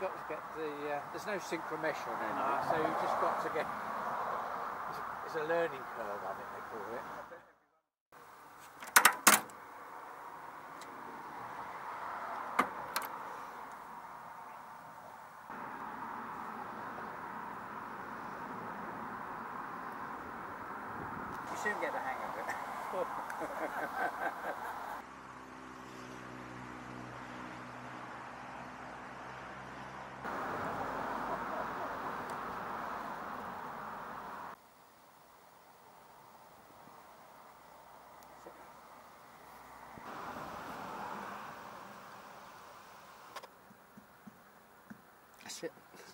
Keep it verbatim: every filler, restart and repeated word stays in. you've got to get the, uh, there's no synchro mesh on it, no. So you've just got to get, it's a, it's a learning curve, I think they call it. You soon get the hang of it. That's it.